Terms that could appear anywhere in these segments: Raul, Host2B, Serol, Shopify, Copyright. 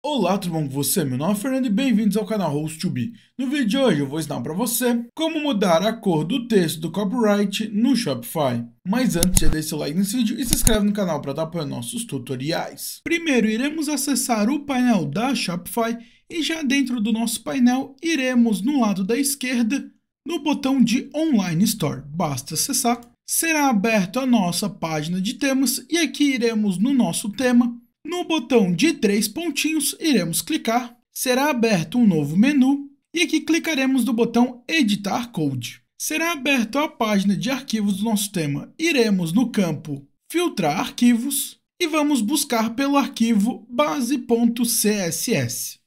Olá, tudo bom com você? Meu nome é Fernando e bem-vindos ao canal Host2B. No vídeo de hoje eu vou ensinar para você como mudar a cor do texto do copyright no Shopify. Mas antes, já deixa seu like nesse vídeo e se inscreve no canal para estar apoiando nossos tutoriais. Primeiro, iremos acessar o painel da Shopify e já dentro do nosso painel, iremos no lado da esquerda, no botão de Online Store. Basta acessar. Será aberta a nossa página de temas e aqui iremos no nosso tema. No botão de 3 pontinhos, iremos clicar, será aberto um novo menu e aqui clicaremos no botão Editar Code. Será aberta a página de arquivos do nosso tema, iremos no campo Filtrar Arquivos e vamos buscar pelo arquivo base.css.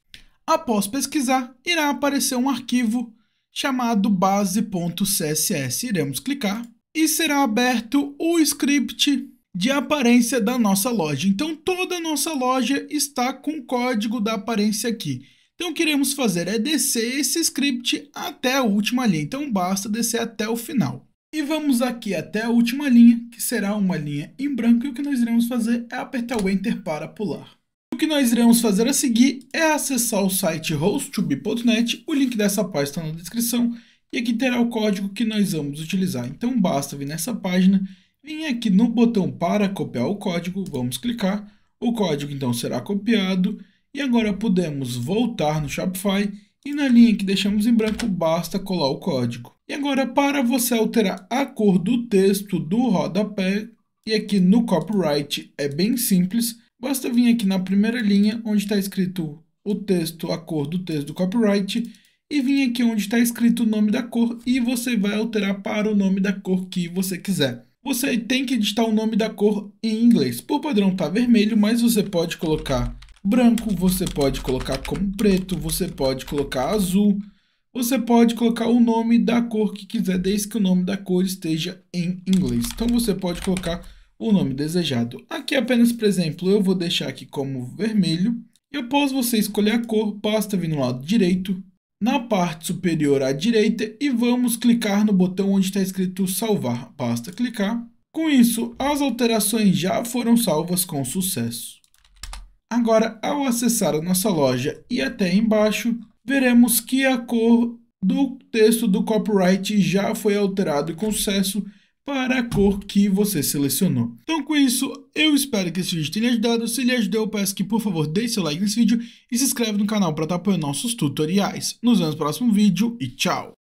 Após pesquisar, irá aparecer um arquivo chamado base.css, iremos clicar e será aberto o script de aparência da nossa loja. Então toda a nossa loja está com o código da aparência aqui. Então o que iremos fazer é descer esse script até a última linha. Então basta descer até o final. E vamos aqui até a última linha, que será uma linha em branco. E o que nós iremos fazer é apertar o Enter para pular. O que nós iremos fazer a seguir é acessar o site host2b.net. O link dessa página está na descrição. E aqui terá o código que nós vamos utilizar. Então basta vir nessa página. Vim aqui no botão para copiar o código, vamos clicar, o código então será copiado e agora podemos voltar no Shopify e na linha que deixamos em branco basta colar o código. E agora para você alterar a cor do texto do rodapé e aqui no copyright é bem simples, basta vir aqui na primeira linha onde está escrito o texto, a cor do texto do copyright e vir aqui onde está escrito o nome da cor e você vai alterar para o nome da cor que você quiser. Você tem que digitar o nome da cor em inglês. Por padrão está vermelho, mas você pode colocar branco, você pode colocar como preto, você pode colocar azul, você pode colocar o nome da cor que quiser, desde que o nome da cor esteja em inglês. Então você pode colocar o nome desejado. Aqui apenas, por exemplo, eu vou deixar aqui como vermelho. E após você escolher a cor, basta vir no lado direito, na parte superior à direita e vamos clicar no botão onde está escrito salvar, basta clicar. Com isso, as alterações já foram salvas com sucesso. Agora, ao acessar a nossa loja e até embaixo, veremos que a cor do texto do copyright já foi alterada com sucesso para a cor que você selecionou. Então com isso, eu espero que esse vídeo tenha ajudado. Se ele ajudou, eu peço que por favor deixe seu like nesse vídeo e se inscreve no canal para estar apoiando nossos tutoriais. Nos vemos no próximo vídeo e tchau!